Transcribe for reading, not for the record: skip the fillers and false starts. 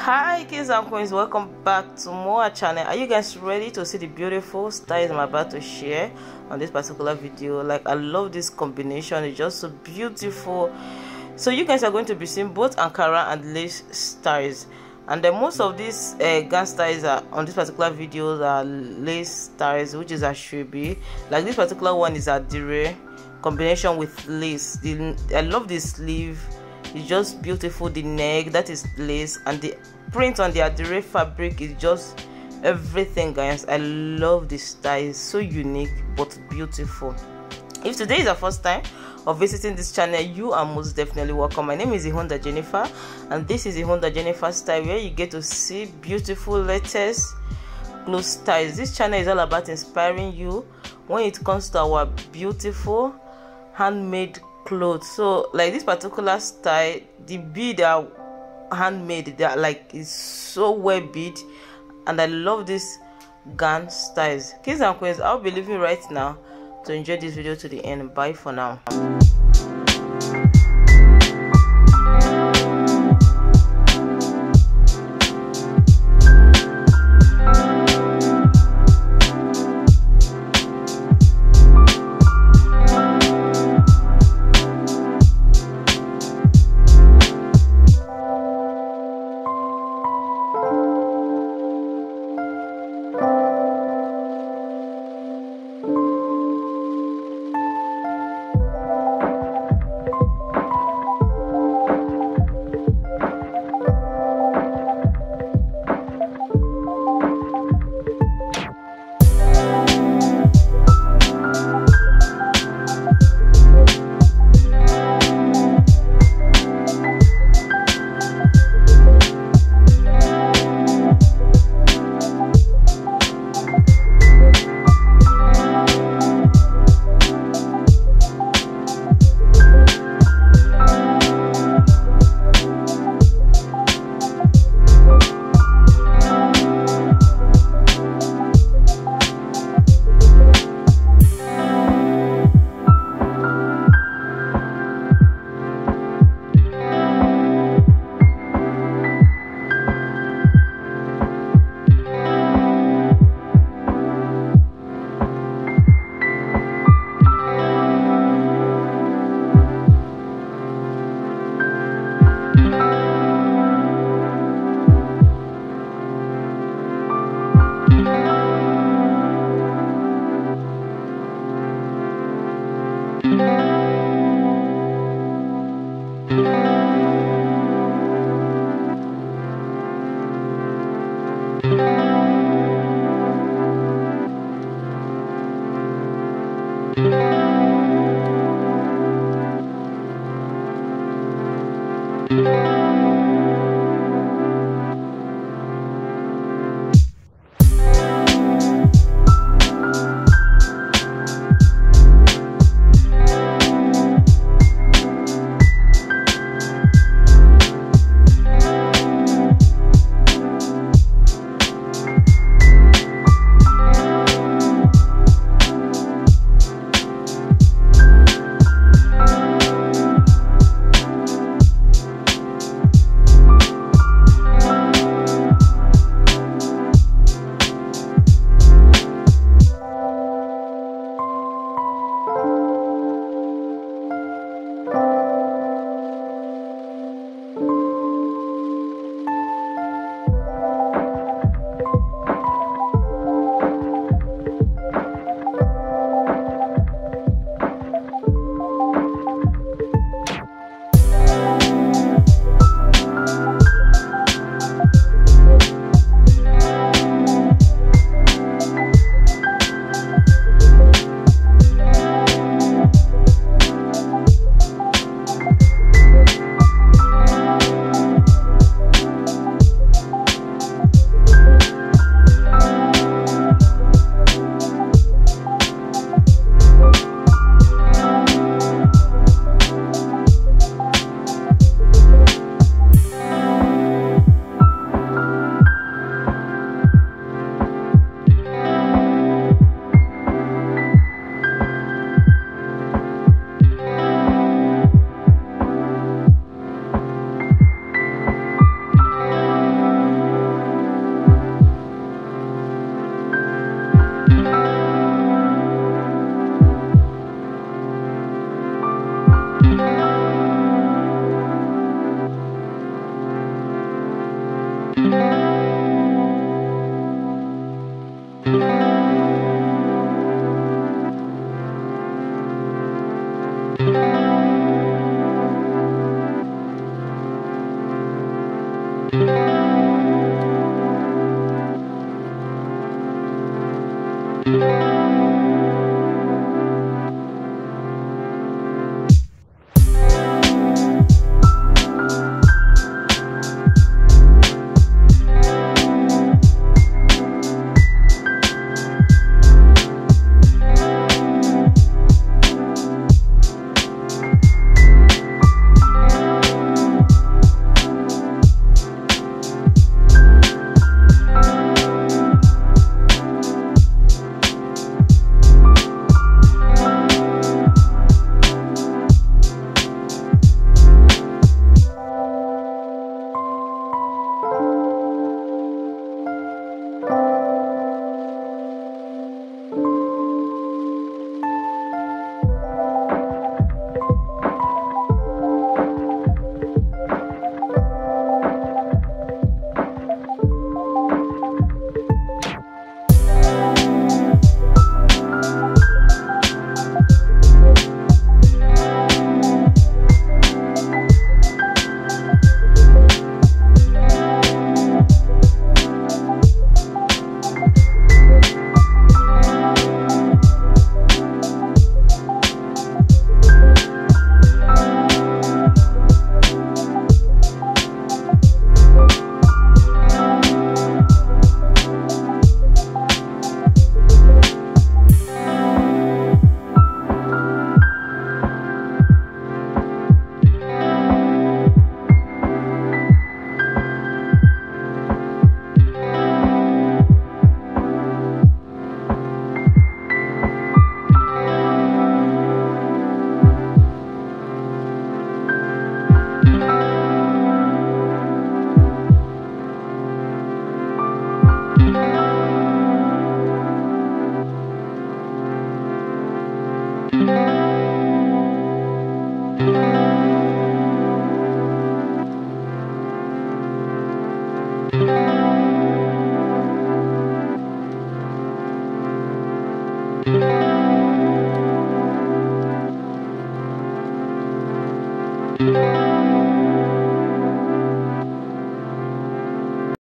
Hi kids and queens, welcome back to my channel. Are you guys ready to see the beautiful styles I'm about to share on this particular video? Like, I love this combination, it's just so beautiful. So you guys are going to be seeing both Ankara and lace styles, and then most of these gown styles are on this particular video are lace styles, which is ashobi. Like this particular one is adire combination with lace. I love this sleeve, it's just beautiful. The neck, that is lace, and the print on the adire fabric is just everything, guys. I love this style, it's so unique but beautiful. If today is your first time of visiting this channel, you are most definitely welcome. My name is Ihunda Jennifer, and this is Ihunda Jennifer Style, where you get to see beautiful latest clothes styles. This channel is all about inspiring you when it comes to our beautiful handmade clothes. So like this particular style, the bead are handmade, they are like, it's so well bead, and I love this gown styles. Kids and queens, I'll be leaving right now to enjoy this video to the end. Bye for now.